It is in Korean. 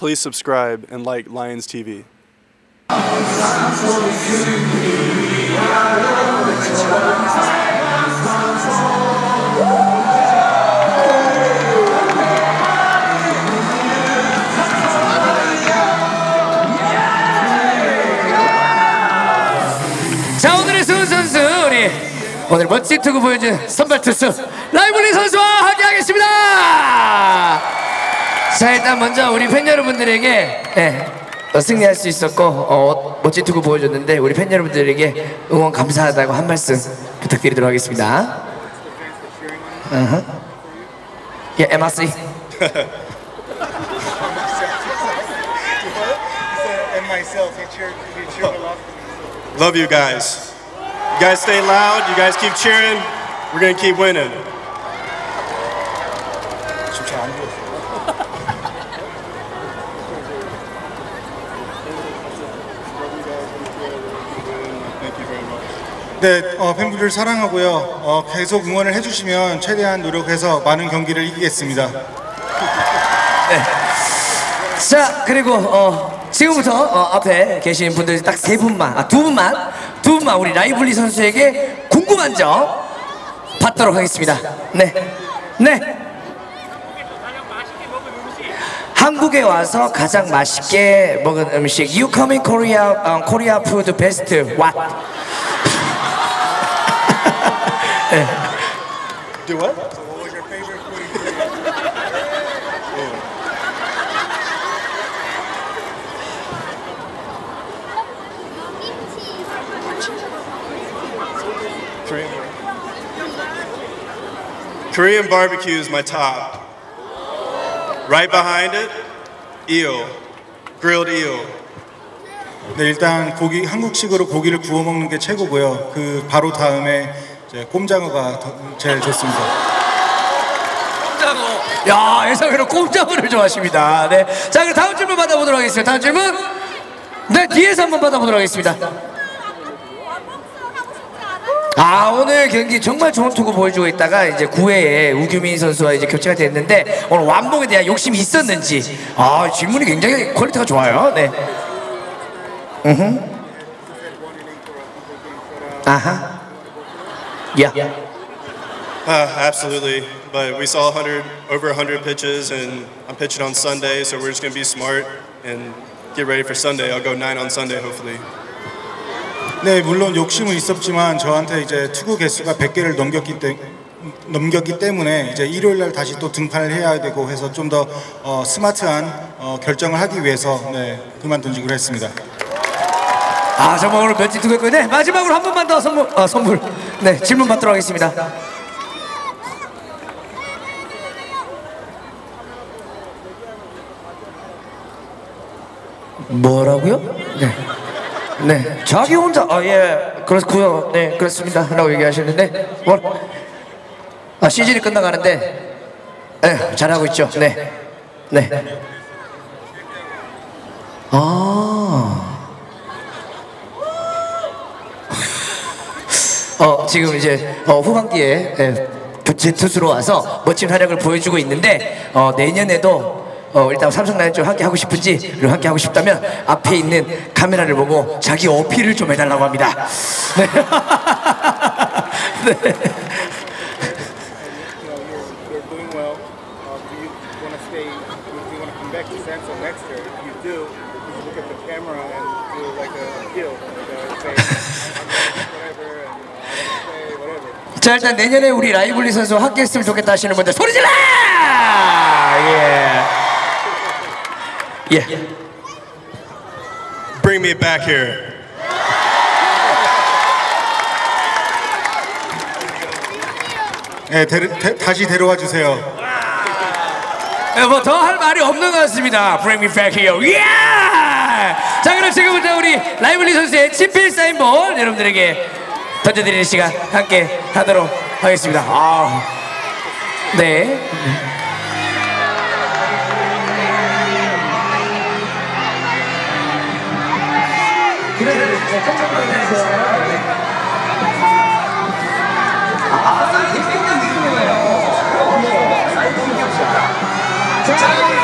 Please subscribe and like Lions TV. 자, 오늘의 선수 우리 오늘 멋진 투구 보여준 선발 투수 라이블리 선수와 함께하겠습니다. 자, 일단 먼저 우리 팬 여러분들에게 승리할 수 있었고 멋진 투구 보여줬는데 우리 팬 여러분들에게 응원 감사하다고 한 말씀 부탁드리도록 하겠습니다. Yeah, MRC. Love you guys. You guys stay loud. You guys keep cheering. We're gonna keep winning. 네, 팬분들 사랑하고요. 계속 응원을 해주시면 최대한 노력해서 많은 경기를 이기겠습니다. 네. 자, 그리고 지금부터 앞에 계신 분들 딱 두 분만 우리 라이블리 선수에게 궁금한 점 받도록 하겠습니다. 네. 한국에 와서 가장 맛있게 먹은 음식. You come in Korea, Korea food best what? 네. Do what? Korean barbecue is my top. Right behind it, eel, grilled eel. 네, 일단 고기 한국식으로 고기를 구워 먹는 게 최고고요. 그 바로 다음에 이제 꼼장어가 제일 좋습니다. 꼼장어. 야, 예상외로 꼼장어를 좋아하십니다. 네. 자, 그럼 다음 질문 받아보도록 하겠습니다. 다음 질문. 네, 뒤에서 한번 받아보도록 하겠습니다. 아, 오늘 경기 정말 좋은 투구 보여주고 있다가 이제 9회에 우규민 선수와 이제 교체가 됐는데 오늘 완봉에 대한 욕심이 있었는지 질문이 굉장히 퀄리티가 좋아요. 네. 아하. Yeah. Absolutely. But we saw over 100 pitches and I'm pitching on Sunday, so we're just going to be smart and get ready for Sunday. I'll go 9 on Sunday hopefully. 네, 물론 욕심은 있었지만 저한테 이제 투구 개수가 100개를 넘겼기 때문에 이제 일요일날 다시 또 등판을 해야 되고 해서 좀 더 스마트한 결정을 하기 위해서 그만 던지기로 했습니다. 아, 정말 오늘 멋진 투구 했고요. 네, 마지막으로 한 번만 더 선물. 네, 질문 받도록 하겠습니다. 뭐라고요? 네. 네, 자기 혼자 예 그렇고요, 네 그렇습니다 라고 얘기하시는데 뭘 시즌이 끝나가는데 잘하고 있죠. 지금 이제 후반기에 교체 투수로 와서 멋진 활약을 보여주고 있는데 내년에도 일단 삼성 라이온즈와 함께 하고 싶은지를 함께 하고 싶다면 앞에 있는 카메라를 보고 자기 어필을 좀 해달라고 합니다. 네. 네. 자, 일단 내년에 우리 라이블리 선수와 함께 했으면 좋겠다 하시는 분들 소리 질러! 예. Yeah. Bring me back here. 네, 다시 데려와 주세요. 네, 뭐 더 할 말이 없는 것 같습니다. Bring me back here. Yeah! 자, 그럼 지금부터 우리 라이블리 선수의 친필 사인볼 여러분들에게 던져드리는 시간 함께 하도록 하겠습니다. 네. 아,